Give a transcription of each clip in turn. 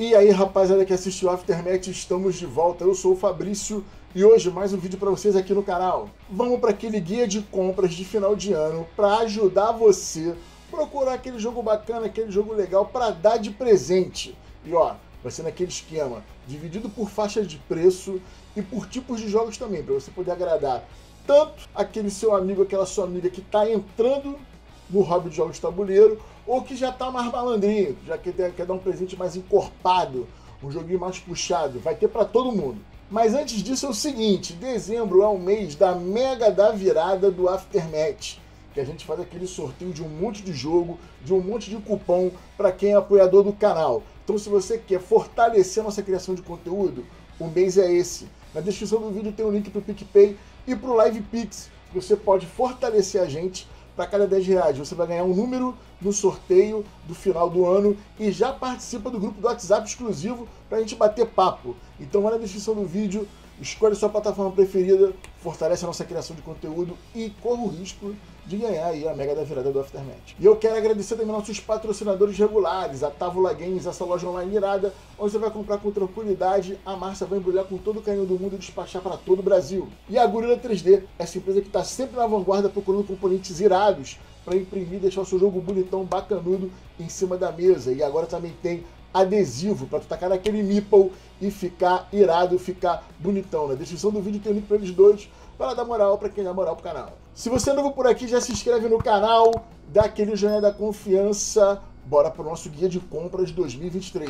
E aí, rapaziada que assistiu Aftermath, estamos de volta. Eu sou o Fabrício e hoje mais um vídeo para vocês aqui no canal. Vamos para aquele guia de compras de final de ano para ajudar você a procurar aquele jogo bacana, aquele jogo legal para dar de presente. E ó, vai ser naquele esquema, dividido por faixas de preço e por tipos de jogos também, para você poder agradar tanto aquele seu amigo, aquela sua amiga que está entrando no hobby de jogos de tabuleiro, ou que já tá mais malandrinho, já que quer dar um presente mais encorpado, um joguinho mais puxado, vai ter para todo mundo. Mas antes disso é o seguinte, dezembro é o mês da mega da virada do Aftermath, que a gente faz aquele sorteio de um monte de jogo, de um monte de cupom para quem é apoiador do canal. Então se você quer fortalecer a nossa criação de conteúdo, o mês é esse. Na descrição do vídeo tem um link pro PicPay e pro LivePix, que você pode fortalecer a gente. Para cada 10 reais você vai ganhar um número no sorteio do final do ano e já participa do grupo do WhatsApp exclusivo para a gente bater papo. Então vai na descrição do vídeo, escolhe sua plataforma preferida, fortalece a nossa criação de conteúdo e corre o risco de ganhar aí a mega da virada do Aftermath. E eu quero agradecer também nossos patrocinadores regulares, a Távola Games, essa loja online irada, onde você vai comprar com tranquilidade, a Márcia vai embrulhar com todo o carinho do mundo e despachar para todo o Brasil. E a Gorila 3D, essa empresa que está sempre na vanguarda procurando componentes irados para imprimir e deixar o seu jogo bonitão, bacanudo, em cima da mesa. E agora também tem adesivo para tu tacar naquele meeple e ficar irado, ficar bonitão. Na descrição do vídeo tem o link para eles dois, para dar moral para quem dá moral pro canal. Se você é novo por aqui, já se inscreve no canal, dá aquele joinha da confiança, bora pro nosso guia de compras de 2023.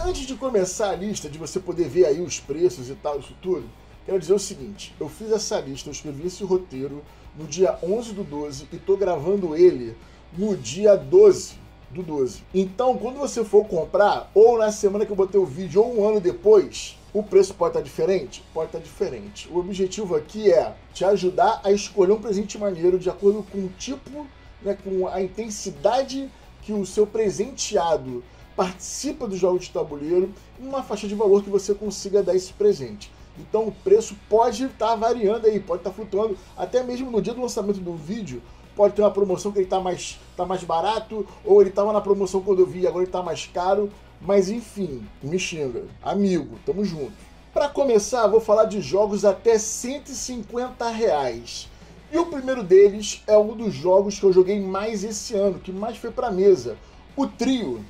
Antes de começar a lista, de você poder ver aí os preços e tal, isso tudo, quero dizer o seguinte, eu fiz essa lista, eu escrevi esse roteiro no dia 11/12 e tô gravando ele no dia 12/12. Então, quando você for comprar, ou na semana que eu botei o vídeo, ou um ano depois, o preço pode estar diferente? Pode estar diferente. O objetivo aqui é te ajudar a escolher um presente maneiro de acordo com o tipo, né, com a intensidade que o seu presenteado participa dos jogos de tabuleiro, em uma faixa de valor que você consiga dar esse presente. Então o preço pode estar variando aí, pode estar flutuando, até mesmo no dia do lançamento do vídeo, pode ter uma promoção que ele tá mais barato, ou ele estava na promoção quando eu vi e agora ele tá mais caro, mas enfim, me xinga, amigo, tamo junto. Para começar, vou falar de jogos até 150 reais. E o primeiro deles é um dos jogos que eu joguei mais esse ano, que mais foi pra mesa, o Trio.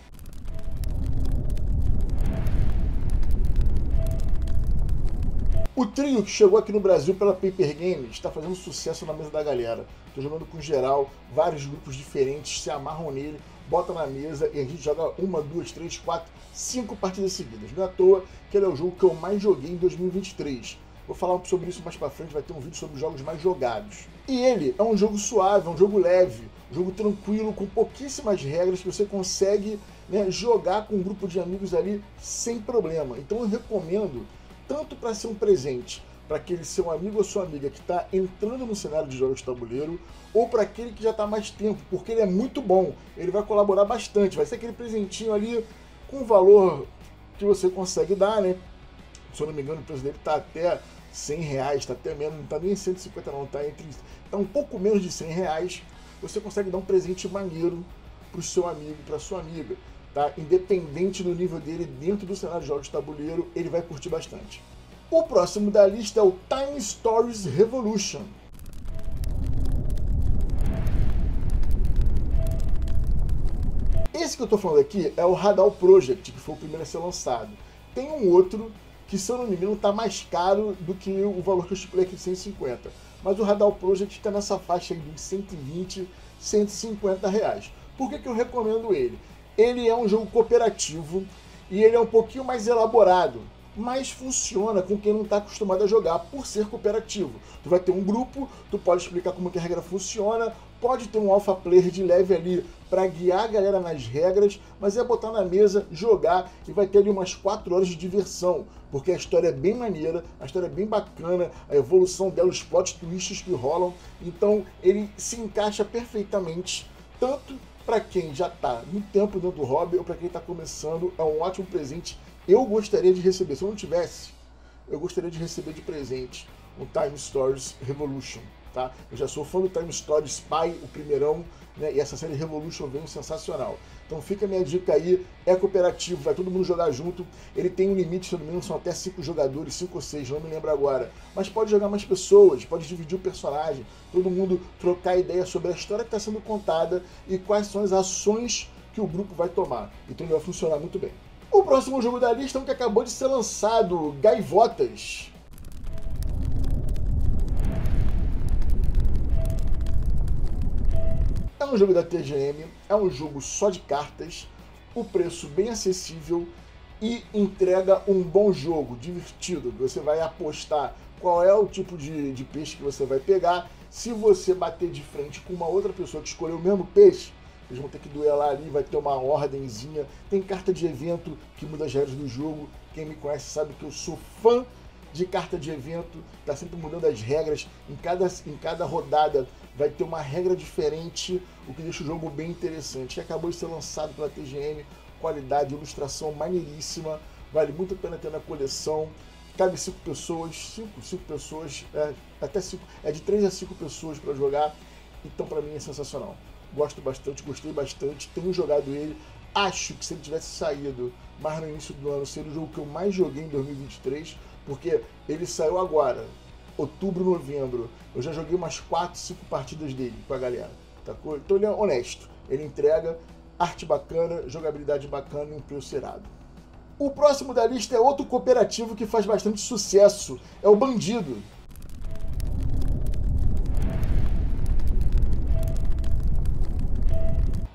O Trio, que chegou aqui no Brasil pela Paper Games, está fazendo sucesso na mesa da galera. Estou jogando com geral, vários grupos diferentes se amarram nele, bota na mesa e a gente joga 1, 2, 3, 4, 5 partidas seguidas. Não é à toa que ele é o jogo que eu mais joguei em 2023. Vou falar sobre isso mais pra frente, vai ter um vídeo sobre os jogos mais jogados. E ele é um jogo suave, é um jogo leve, um jogo tranquilo, com pouquíssimas regras que você consegue, né, jogar com um grupo de amigos ali sem problema. Então eu recomendo tanto para ser um presente para aquele seu amigo ou sua amiga que está entrando no cenário de jogos de tabuleiro, ou para aquele que já está há mais tempo, porque ele é muito bom, ele vai colaborar bastante, vai ser aquele presentinho ali com valor que você consegue dar, né? Se eu não me engano, o preço dele está até 100 reais, está até menos, não está nem 150 não, está um pouco menos de 100 reais, você consegue dar um presente maneiro para o seu amigo, para a sua amiga. Tá? Independente do nível dele dentro do cenário de jogos de tabuleiro, ele vai curtir bastante. O próximo da lista é o Time Stories Revolution. Esse que eu tô falando aqui é o Radar Project, que foi o primeiro a ser lançado. Tem um outro que, se eu não me engano, tá mais caro do que o valor que eu estipulei aqui de 150. Mas o Radar Project tá nessa faixa aí de 120, 150 reais. Por que que eu recomendo ele? Ele é um jogo cooperativo e ele é um pouquinho mais elaborado, mas funciona com quem não está acostumado a jogar, por ser cooperativo. Tu vai ter um grupo, tu pode explicar como que a regra funciona, pode ter um alpha player de leve ali para guiar a galera nas regras, mas é botar na mesa, jogar e vai ter ali umas 4 horas de diversão, porque a história é bem maneira, a história é bem bacana, a evolução dela, os plot twists que rolam, então ele se encaixa perfeitamente, tanto para quem já está muito tempo dentro do hobby ou para quem está começando. É um ótimo presente. Eu gostaria de receber, se eu não tivesse, eu gostaria de receber de presente o Time Stories Revolution, tá? Eu já sou fã do Time Stories Spy, o primeirão, né? E essa série Revolution vem sensacional. Então Então fica a minha dica aí, é cooperativo, vai todo mundo jogar junto. Ele tem um limite, se não me engano, são até 5 jogadores, 5 ou 6, não me lembro agora. Mas pode jogar mais pessoas, pode dividir o personagem, todo mundo trocar ideia sobre a história que está sendo contada e quais são as ações que o grupo vai tomar. Então ele vai funcionar muito bem. O próximo jogo da lista é um que acabou de ser lançado, Gaivotas. É um jogo da TGM, é um jogo só de cartas, o preço bem acessível e entrega um bom jogo, divertido. Você vai apostar qual é o tipo de peixe que você vai pegar. Se você bater de frente com uma outra pessoa que escolheu o mesmo peixe, eles vão ter que duelar ali, vai ter uma ordenzinha. Tem carta de evento que muda as regras do jogo. Quem me conhece sabe que eu sou fã de carta de evento, tá sempre mudando as regras. Em cada rodada vai ter uma regra diferente, o que deixa o jogo bem interessante. Acabou de ser lançado pela TGM, qualidade, ilustração maneiríssima, vale muito a pena ter na coleção. Cabe 5 pessoas, 5 pessoas, até 5, é de 3 a 5 pessoas para jogar, então para mim é sensacional. Gosto bastante, gostei bastante, tenho jogado ele. Acho que se ele tivesse saído mais no início do ano, seria o jogo que eu mais joguei em 2023, porque ele saiu agora, outubro, novembro. Eu já joguei umas 4, 5 partidas dele com a galera, tá? Então ele é honesto, ele entrega arte bacana, jogabilidade bacana e um preço irado. O próximo da lista é outro cooperativo que faz bastante sucesso, é o Bandido.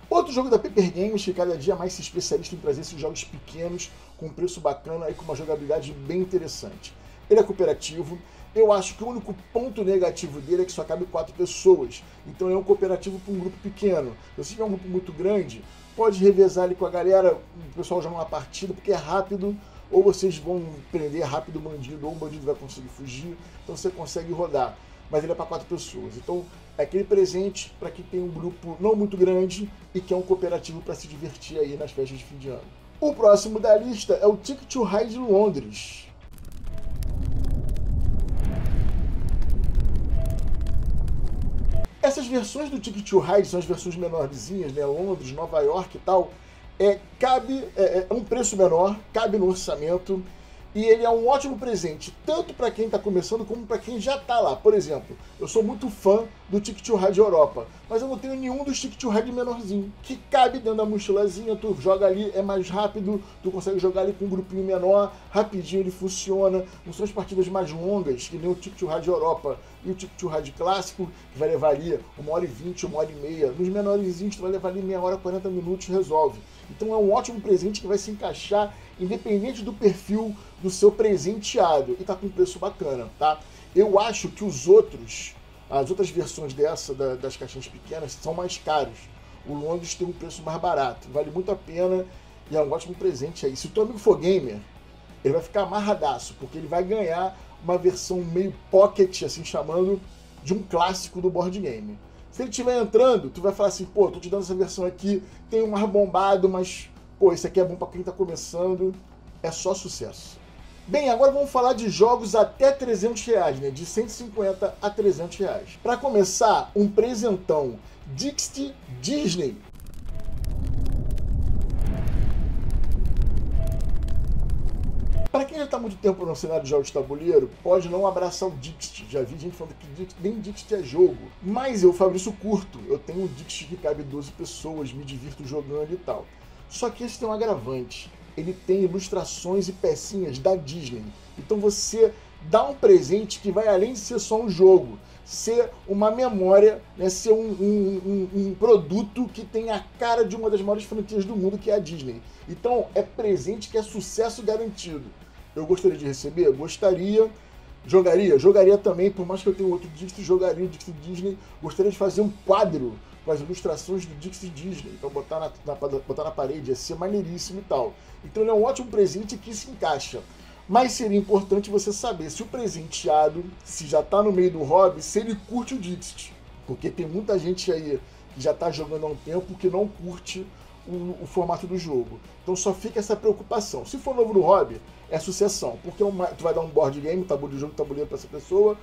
Outro jogo da Paper Games, que cada dia mais se especialista em trazer esses jogos pequenos, com um preço bacana e com uma jogabilidade bem interessante. Ele é cooperativo, eu acho que o único ponto negativo dele é que só cabe 4 pessoas, então é um cooperativo para um grupo pequeno. Se você tiver um grupo muito grande, pode revezar ali com a galera, o pessoal joga uma partida, porque é rápido, ou vocês vão prender rápido o bandido, ou o bandido vai conseguir fugir, então você consegue rodar. Mas ele é para 4 pessoas, então é aquele presente para quem tem um grupo não muito grande e que é um cooperativo para se divertir aí nas festas de fim de ano. O próximo da lista é o Ticket to Ride Londres. Essas versões do Ticket to Ride são as versões menorzinhas, né? Londres, Nova York e tal. É um preço menor, cabe no orçamento. E ele é um ótimo presente, tanto para quem está começando como para quem já está lá. Por exemplo, eu sou muito fã do Ticket to Ride Europa, mas eu não tenho nenhum dos Ticket to Ride menorzinho, que cabe dentro da mochilazinha, tu joga ali, é mais rápido, tu consegue jogar ali com um grupinho menor, rapidinho ele funciona. Não são as partidas mais longas, que nem o Ticket to Ride Europa e o Ticket to Ride clássico, que vai levar ali 1h20, 1h30. Nos menorzinhos tu vai levar ali meia hora, 40 minutos, resolve. Então é um ótimo presente que vai se encaixar independente do perfil do seu presenteado, e tá com um preço bacana, tá? Eu acho que as outras versões dessa, das caixinhas pequenas, são mais caros. O Londres tem um preço mais barato, vale muito a pena e é um ótimo presente aí. Se o teu amigo for gamer, ele vai ficar amarradaço, porque ele vai ganhar uma versão meio pocket, assim chamando, de um clássico do board game. Se ele estiver entrando, tu vai falar assim, pô, tô te dando essa versão aqui, tem um ar bombado, mas, pô, isso aqui é bom pra quem tá começando, é só sucesso. Bem, agora vamos falar de jogos até 300 reais, né, de 150 a 300 reais. Pra começar, um presentão, Dixit Disney. Para quem já está há muito tempo no cenário de jogos de tabuleiro, pode não abraçar o Dixit. Já vi gente falando que nem Dixit é jogo. Mas eu, Fabrício, curto. Eu tenho um Dixit que cabe 12 pessoas, me divirto jogando e tal. Só que esse tem um agravante. Ele tem ilustrações e pecinhas da Disney. Então você dá um presente que vai além de ser só um jogo. Ser uma memória, né? Ser um produto que tem a cara de uma das maiores franquias do mundo, que é a Disney. Então é presente que é sucesso garantido. Eu gostaria de receber? Gostaria. Jogaria também, por mais que eu tenha outro Dixit, jogaria o Dixit Disney. Gostaria de fazer um quadro com as ilustrações do Dixit Disney, então botar na parede, ia ser maneiríssimo e tal. Então ele é um ótimo presente que se encaixa. Mas seria importante você saber se o presenteado, se já está no meio do hobby, se ele curte o Dixit. Porque tem muita gente aí que já está jogando há um tempo que não curte o formato do jogo. Então só fica essa preocupação. Se for novo no hobby, é sucessão. Porque tu vai dar um board game, tabuleiro de jogo, tabuleiro para essa pessoa,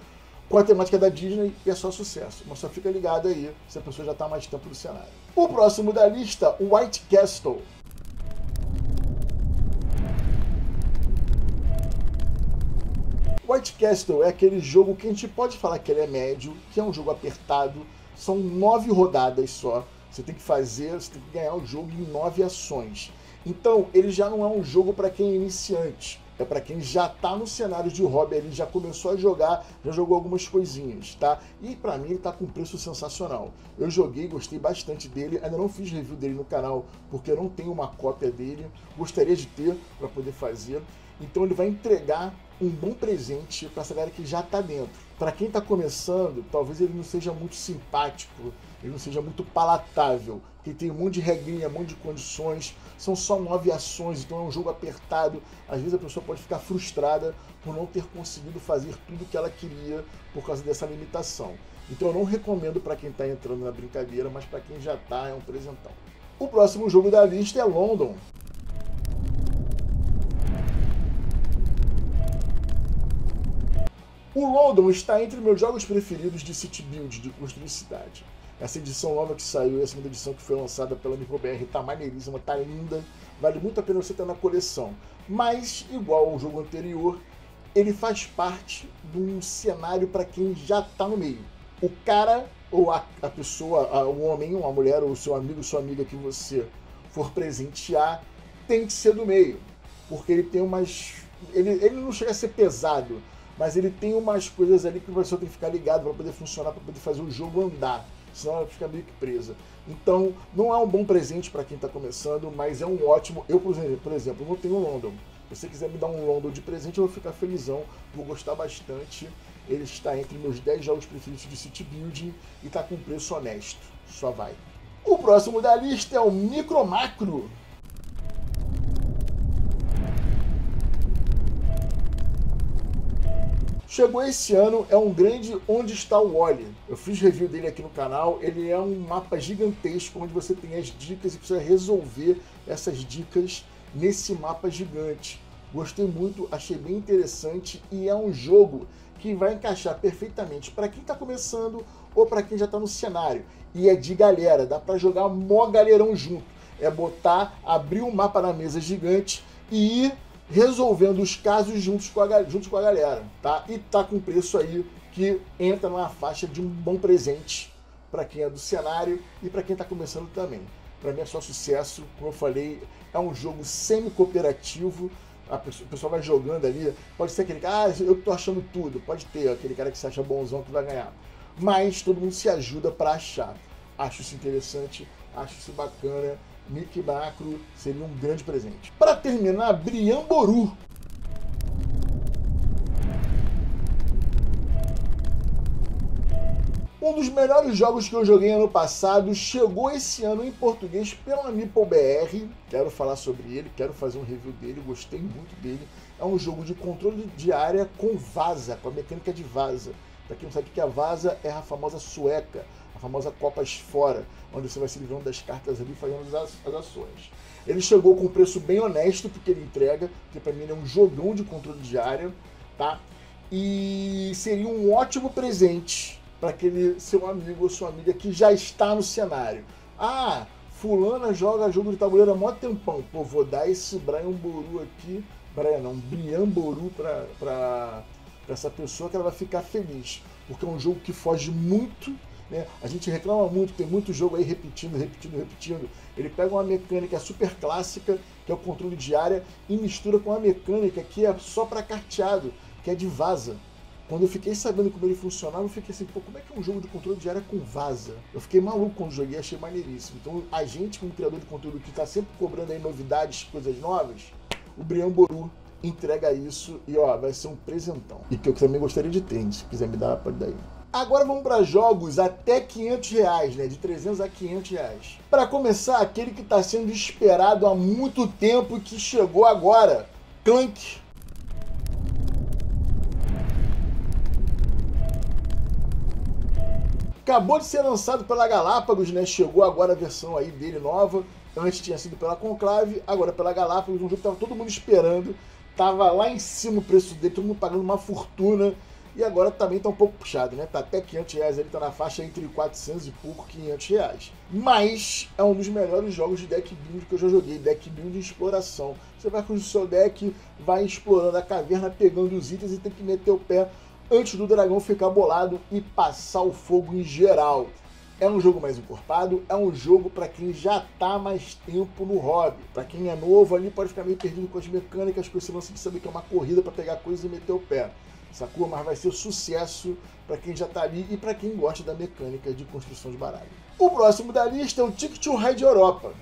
com a temática da Disney é só sucesso, mas só fica ligado aí se a pessoa já está mais tempo no cenário. O próximo da lista, o White Castle. White Castle é aquele jogo que a gente pode falar que ele é médio, que é um jogo apertado, são 9 rodadas só, você tem que fazer, você tem que ganhar o jogo em 9 ações. Então, ele já não é um jogo para quem é iniciante, é para quem já tá no cenário de hobby, ele já começou a jogar, já jogou algumas coisinhas, tá? E para mim ele tá com um preço sensacional. Eu joguei, gostei bastante dele, ainda não fiz review dele no canal, porque eu não tenho uma cópia dele, gostaria de ter para poder fazer. Então ele vai entregar um bom presente para essa galera que já tá dentro. Para quem tá começando, talvez ele não seja muito simpático, ele não seja muito palatável, porque tem um monte de regrinha, um monte de condições, são só 9 ações, então é um jogo apertado. Às vezes a pessoa pode ficar frustrada por não ter conseguido fazer tudo que ela queria por causa dessa limitação. Então eu não recomendo para quem tá entrando na brincadeira, mas para quem já tá, é um presentão. O próximo jogo da lista é London. O London está entre meus jogos preferidos de City Build, de construir cidade. Essa edição nova que saiu, essa segunda edição que foi lançada pela MipoBR, tá maneiríssima, tá linda, vale muito a pena você estar na coleção. Mas, igual ao jogo anterior, ele faz parte de um cenário para quem já tá no meio. O cara, ou a pessoa, o homem, a mulher, ou seu amigo, sua amiga que você for presentear, tem que ser do meio. Porque ele tem umas... Ele não chega a ser pesado, mas ele tem umas coisas ali que o pessoal tem que ficar ligado para poder funcionar, para poder fazer o jogo andar, senão ela fica meio que presa. Então, não é um bom presente para quem está começando, mas é um ótimo... Eu, por exemplo, não tenho um London. Se você quiser me dar um London de presente, eu vou ficar felizão, vou gostar bastante. Ele está entre meus 10 jogos preferidos de City Building e está com preço honesto. Só vai. O próximo da lista é o Micro Macro. Chegou esse ano, é um grande Onde Está o Wally. Eu fiz review dele aqui no canal, ele é um mapa gigantesco onde você tem as dicas e precisa resolver essas dicas nesse mapa gigante. Gostei muito, achei bem interessante e é um jogo que vai encaixar perfeitamente para quem está começando ou para quem já está no cenário. E é de galera, dá para jogar mó galerão junto. É botar, abrir um mapa na mesa gigante e ir resolvendo os casos juntos com a galera, tá? E tá com preço aí que entra numa faixa de um bom presente para quem é do cenário e para quem tá começando também. Para mim é só sucesso, como eu falei, é um jogo semi-cooperativo, o pessoal vai jogando ali, pode ser aquele cara, ah, eu tô achando tudo, pode ter aquele cara que se acha bonzão que vai ganhar, mas todo mundo se ajuda para achar. Acho isso interessante, acho isso bacana. Micro Macro seria um grande presente. Para terminar, Brian Boru. Um dos melhores jogos que eu joguei ano passado chegou esse ano em português pela MipoBR. Quero falar sobre ele, quero fazer um review dele, gostei muito dele. É um jogo de controle de área com vaza, com a mecânica de vaza. Para quem não sabe o que é vaza, é a famosa sueca, a famosa Copas Fora, onde você vai se livrando das cartas ali e fazendo as ações. Ele chegou com um preço bem honesto, porque ele entrega, porque para mim ele é um jogão de controle de área, tá? E seria um ótimo presente para aquele seu amigo ou sua amiga que já está no cenário. Ah, fulana joga jogo de tabuleiro há mó tempão, pô, vou dar esse Brian Boru aqui, Brian Boru para essa pessoa que ela vai ficar feliz, porque é um jogo que foge muito, né? A gente reclama muito, tem muito jogo aí repetindo. Ele pega uma mecânica super clássica, que é o controle de área, e mistura com uma mecânica que é só para carteado, que é de vaza. Quando eu fiquei sabendo como ele funcionava, eu fiquei assim, pô, como é que é um jogo de controle de área com vaza? Eu fiquei maluco quando joguei, achei maneiríssimo. Então a gente, como criador de conteúdo que está sempre cobrando aí novidades, coisas novas, o Brian Boru entrega isso e ó, vai ser um presentão. E que eu também gostaria de ter, se quiser me dar, pode dar aí. Agora vamos para jogos até R$500, né? De 300 a R$500. Para começar, aquele que está sendo esperado há muito tempo e que chegou agora, Clank. Acabou de ser lançado pela Galápagos, né? Chegou agora a versão aí dele nova. Antes tinha sido pela Conclave, agora pela Galápagos. Um jogo que estava todo mundo esperando. Tava lá em cima o preço dele, todo mundo pagando uma fortuna. E agora também tá um pouco puxado, né? Tá até R$500, ele tá na faixa entre 400 e pouco, R$500. Mas é um dos melhores jogos de deck build que eu já joguei, deck build de exploração. Você vai com o seu deck, vai explorando a caverna, pegando os itens e tem que meter o pé antes do dragão ficar bolado e passar o fogo em geral. É um jogo mais encorpado, é um jogo para quem já tá mais tempo no hobby. Para quem é novo ali pode ficar meio perdido com as mecânicas, com esse lance de saber que é uma corrida para pegar coisas e meter o pé. Sacou? Mas vai ser sucesso para quem já tá ali e para quem gosta da mecânica de construção de baralho. O próximo da lista é o Ticket to Ride Europa.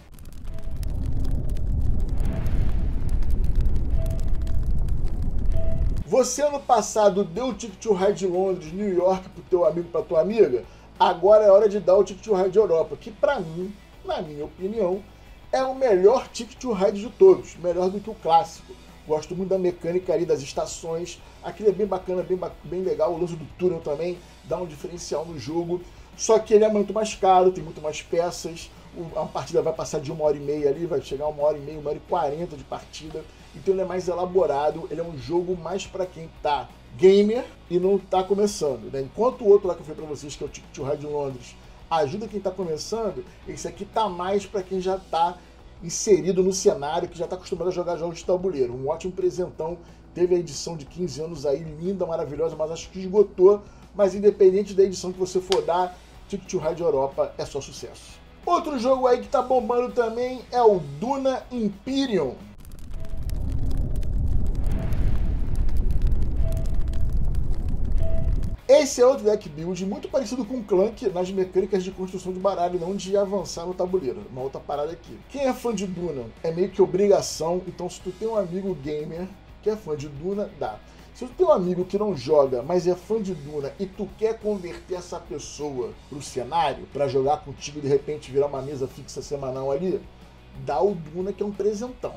Você ano passado deu o Ticket to Ride Londres, New York pro teu amigo, pra tua amiga? Agora é hora de dar o Ticket to Ride Europa, que pra mim, na minha opinião, é o melhor Ticket to Ride de todos, melhor do que o clássico. Gosto muito da mecânica ali das estações, aquilo é bem bacana, bem legal, o lance do túnel também dá um diferencial no jogo, só que ele é muito mais caro, tem muito mais peças, a partida vai passar de 1h30 ali, vai chegar 1h30, 1h40 de partida, então ele é mais elaborado, ele é um jogo mais para quem tá gamer e não tá começando, né? Enquanto o outro lá que eu falei para vocês, que é o Ticket to Ride Londres, ajuda quem tá começando, esse aqui tá mais para quem já tá inserido no cenário, que já está acostumado a jogar jogos de tabuleiro. Um ótimo presentão, teve a edição de 15 anos aí, linda, maravilhosa, mas acho que esgotou, mas independente da edição que você for dar, Ticket to Ride Europa é só sucesso. Outro jogo aí que tá bombando também é o Duna Imperium. Esse é outro deck build muito parecido com o Clank nas mecânicas de construção de baralho, não de avançar no tabuleiro. Uma outra parada aqui. Quem é fã de Duna é meio que obrigação, então se tu tem um amigo gamer que é fã de Duna, dá. Se tu tem um amigo que não joga, mas é fã de Duna e tu quer converter essa pessoa pro cenário, pra jogar contigo e de repente virar uma mesa fixa semanal ali, dá o Duna que é um presentão.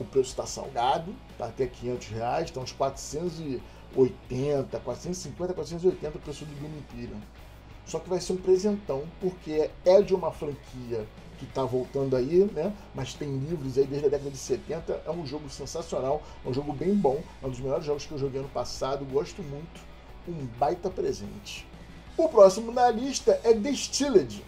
O preço tá salgado, tá até R$500, tá uns 450, 480 o preço do Duna Imperium. Só que vai ser um presentão, porque é de uma franquia que tá voltando aí, né? Mas tem livros aí desde a década de 70. É um jogo sensacional, é um jogo bem bom, é um dos melhores jogos que eu joguei ano passado, gosto muito, um baita presente. O próximo na lista é Distilled.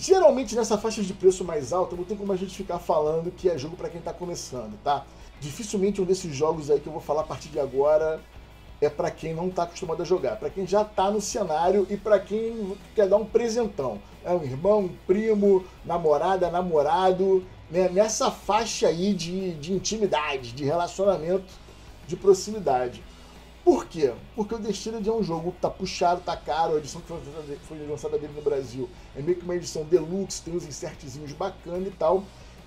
Geralmente nessa faixa de preço mais alta, não tem como a gente ficar falando que é jogo para quem tá começando, tá? Dificilmente um desses jogos aí que eu vou falar a partir de agora é para quem não tá acostumado a jogar, para quem já tá no cenário e para quem quer dar um presentão. É um irmão, um primo, namorada, namorado, né? Nessa faixa aí de intimidade, de relacionamento, de proximidade. Por quê? Porque o Destino é um jogo que tá puxado, tá caro, a edição que foi lançada dele no Brasil é meio que uma edição deluxe, tem uns insertzinhos bacana e tal,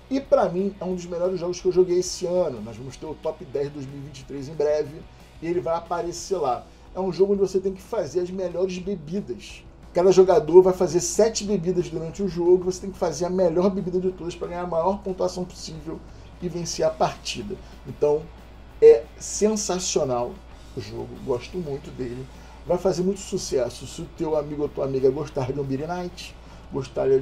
e pra mim é um dos melhores jogos que eu joguei esse ano. Nós vamos ter o Top 10 2023 em breve, e ele vai aparecer lá. É um jogo onde você tem que fazer as melhores bebidas. Cada jogador vai fazer 7 bebidas durante o jogo, você tem que fazer a melhor bebida de todas para ganhar a maior pontuação possível e vencer a partida. Então, é sensacional o jogo, gosto muito dele, vai fazer muito sucesso se o teu amigo ou tua amiga gostar de um beer night, gostar de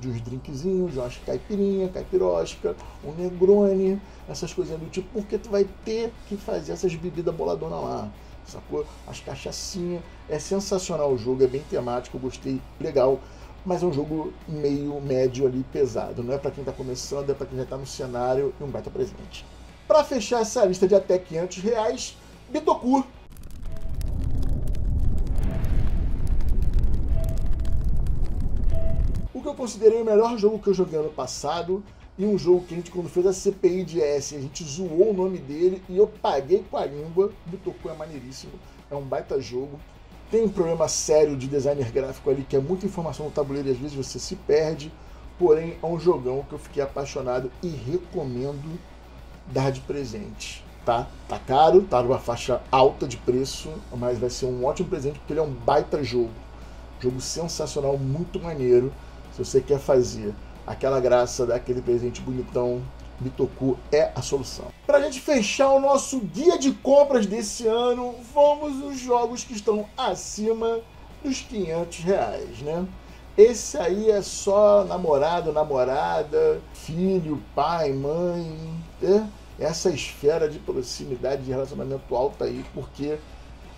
uns drinkzinhos, de umas caipirinha, caipirosca, um negrone, essas coisinhas do tipo, porque tu vai ter que fazer essas bebidas boladonas lá, sacou? As cachaçinhas, é sensacional o jogo, é bem temático, eu gostei, legal, mas é um jogo meio médio ali, pesado, não é pra quem tá começando, é pra quem já tá no cenário e um baita presente. Pra fechar essa lista de até R$500, Bitoku. O que eu considerei o melhor jogo que eu joguei ano passado, e um jogo que a gente, quando fez a CPI de S, a gente zoou o nome dele e eu paguei com a língua. Bitoku é maneiríssimo, é um baita jogo. Tem um problema sério de designer gráfico ali, que é muita informação no tabuleiro e às vezes você se perde, porém é um jogão que eu fiquei apaixonado e recomendo dar de presente. Tá caro, tá numa faixa alta de preço, mas vai ser um ótimo presente porque ele é um baita jogo. Jogo sensacional, muito maneiro. Se você quer fazer aquela graça, daquele presente bonitão, Bitoku é a solução. Pra gente fechar o nosso guia de compras desse ano, vamos nos jogos que estão acima dos R$500, né? Esse aí é só namorado, namorada, filho, pai, mãe, né? Essa esfera de proximidade, de relacionamento alto aí, porque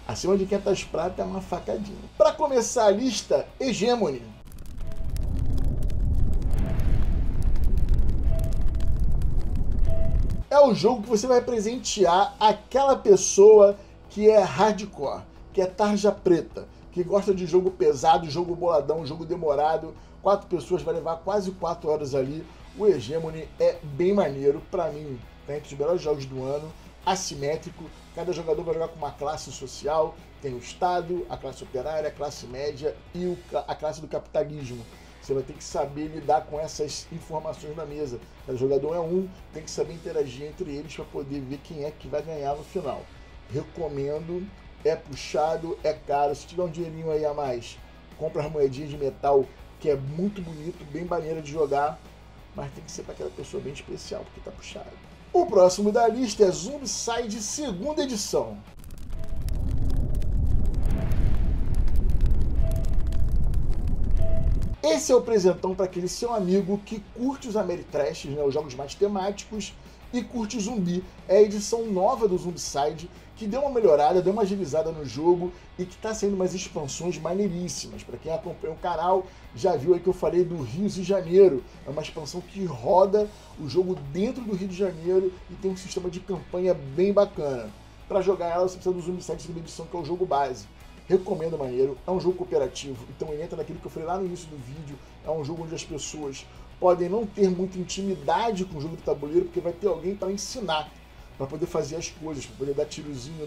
acima de 500 prata é uma facadinha. Para começar a lista, Hegemony. É o jogo que você vai presentear aquela pessoa que é hardcore, que é tarja preta, que gosta de jogo pesado, jogo boladão, jogo demorado. 4 pessoas, vai levar quase 4 horas ali. O Hegemony é bem maneiro, pra mim, tá entre os melhores jogos do ano, assimétrico. Cada jogador vai jogar com uma classe social, tem o Estado, a classe operária, a classe média e a classe do capitalismo. Você vai ter que saber lidar com essas informações na mesa. Cada jogador é um, tem que saber interagir entre eles para poder ver quem é que vai ganhar no final. Recomendo, é puxado, é caro. Se tiver um dinheirinho aí a mais, compra as moedinhas de metal, que é muito bonito, bem maneiro de jogar, mas tem que ser para aquela pessoa bem especial, porque tá puxado. O próximo da lista é Zombicide 2ª edição. Esse é o presentão para aquele seu amigo que curte os Ameritrash, né, os jogos mais temáticos, e curte o zumbi. É a edição nova do Zombicide, que deu uma melhorada, deu uma agilizada no jogo e que está saindo umas expansões maneiríssimas. Para quem acompanha o canal, já viu aí que eu falei do Rio de Janeiro. É uma expansão que roda o jogo dentro do Rio de Janeiro e tem um sistema de campanha bem bacana. Para jogar ela, você precisa do Zombicide 2ª edição, que é o jogo base. Recomendo, maneiro, é um jogo cooperativo, então ele entra naquilo que eu falei lá no início do vídeo, é um jogo onde as pessoas podem não ter muita intimidade com o jogo do tabuleiro, porque vai ter alguém para ensinar, para poder fazer as coisas, para poder dar tirozinho,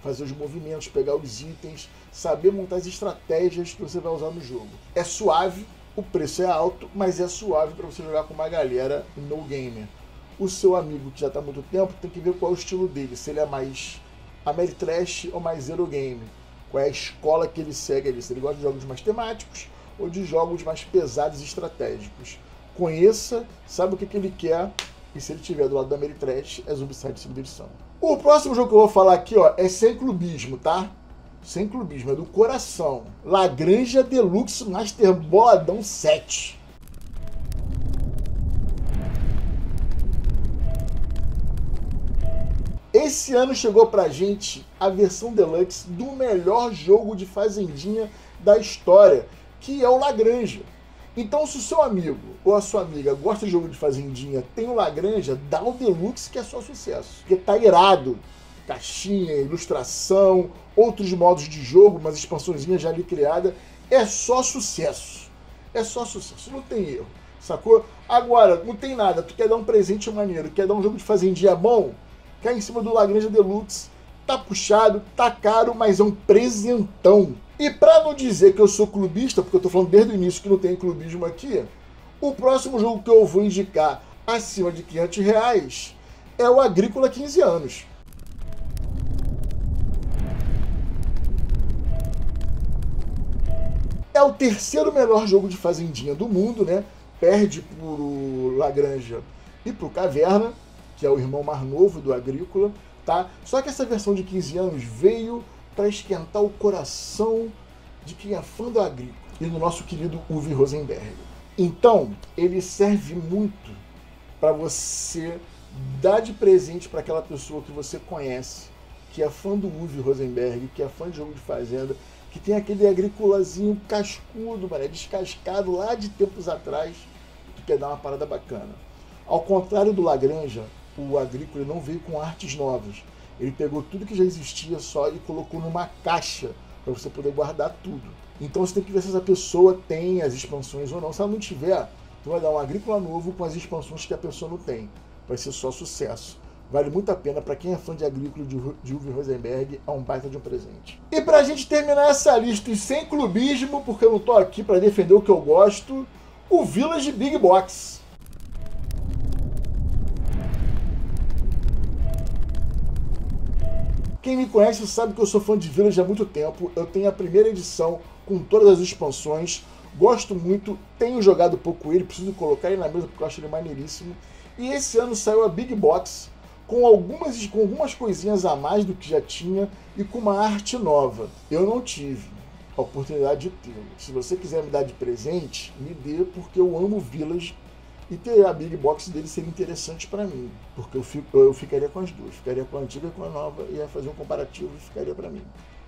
fazer os movimentos, pegar os itens, saber montar as estratégias que você vai usar no jogo. É suave, o preço é alto, mas é suave para você jogar com uma galera no gamer. O seu amigo que já está há muito tempo tem que ver qual é o estilo dele, se ele é mais Ameritrash ou mais Eurogame. Qual é a escola que ele segue ali, se ele gosta de jogos mais temáticos ou de jogos mais pesados e estratégicos. Conheça, sabe o que ele quer, e se ele tiver do lado da Ameritrash, é Zombicide 2ª edição. O próximo jogo que eu vou falar aqui, ó, é sem clubismo, tá? Sem clubismo, é do coração. La Granja Deluxe Master Boladão 7. Esse ano chegou pra gente a versão deluxe do melhor jogo de fazendinha da história, que é o La Granja. Então, se o seu amigo ou a sua amiga gosta de jogo de fazendinha, tem o La Granja, dá o deluxe, que é só sucesso. Porque tá irado. Caixinha, ilustração, outros modos de jogo, umas expansõezinhas já ali criadas. É só sucesso. É só sucesso, não tem erro, sacou? Agora, não tem nada. Tu quer dar um presente maneiro, quer dar um jogo de fazendinha bom? Cai em cima do La Granja Deluxe, tá puxado, tá caro, mas é um presentão. E pra não dizer que eu sou clubista, porque eu tô falando desde o início que não tem clubismo aqui, o próximo jogo que eu vou indicar acima de 500 reais é o Agrícola 15 anos. É o terceiro melhor jogo de fazendinha do mundo, né? Perde pro La Granja e pro Caverna, que é o irmão mais novo do Agrícola, tá? Só que essa versão de 15 anos veio para esquentar o coração de quem é fã do Agrícola e do nosso querido Uwe Rosenberg. Então, ele serve muito para você dar de presente para aquela pessoa que você conhece, que é fã do Uwe Rosenberg, que é fã de jogo de fazenda, que tem aquele Agrícolazinho cascudo, descascado lá de tempos atrás, que quer dar uma parada bacana. Ao contrário do La Granja, o Agrícola não veio com artes novas. Ele pegou tudo que já existia só e colocou numa caixa para você poder guardar tudo. Então você tem que ver se essa pessoa tem as expansões ou não. Se ela não tiver, tu vai dar um Agrícola novo com as expansões que a pessoa não tem. Vai ser só sucesso. Vale muito a pena. Para quem é fã de Agrícola, de Uwe Rosenberg, é um baita de um presente. E pra gente terminar essa lista, e sem clubismo, porque eu não tô aqui para defender o que eu gosto, o Village Big Box. Quem me conhece sabe que eu sou fã de Village há muito tempo, eu tenho a primeira edição com todas as expansões, gosto muito, tenho jogado pouco ele, preciso colocar ele na mesa porque eu acho ele maneiríssimo. E esse ano saiu a Big Box com algumas coisinhas a mais do que já tinha e com uma arte nova. Eu não tive, a oportunidade de tê-lo. Se você quiser me dar de presente, me dê, porque eu amo Village e ter a Big Box dele seria interessante para mim, porque eu ficaria com as duas, ficaria com a antiga e com a nova, ia fazer um comparativo e ficaria para mim.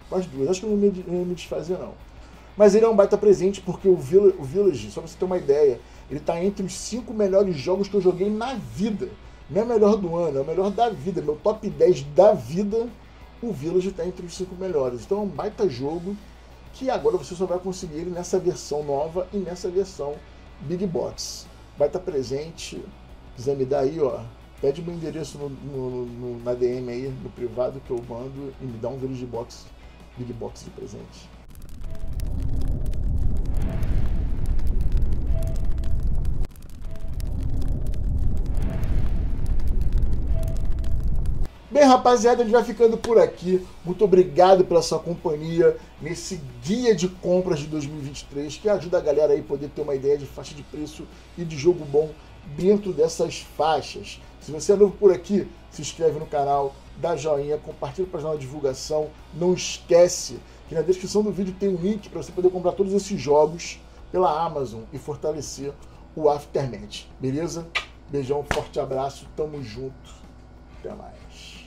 Com as duas, acho que eu não ia me desfazer não. Mas ele é um baita presente, porque o Village, só pra você ter uma ideia, ele tá entre os 5 melhores jogos que eu joguei na vida. Não é o melhor do ano, é o melhor da vida, meu top 10 da vida, o Village tá entre os 5 melhores. Então é um baita jogo, que agora você só vai conseguir ele nessa versão nova e nessa versão Big Box. Vai estar presente, quiser me dar aí, ó, pede meu endereço na DM aí, no privado, que eu mando, e me dá um Village Box, Big Box de presente. Bem, rapaziada, a gente vai ficando por aqui. Muito obrigado pela sua companhia nesse guia de compras de 2023, que ajuda a galera aí poder ter uma ideia de faixa de preço e de jogo bom dentro dessas faixas. Se você é novo por aqui, se inscreve no canal, dá joinha, compartilha para ajudar na divulgação. Não esquece que na descrição do vídeo tem um link para você poder comprar todos esses jogos pela Amazon e fortalecer o Aftermath. Beleza? Beijão, forte abraço, tamo junto, até mais.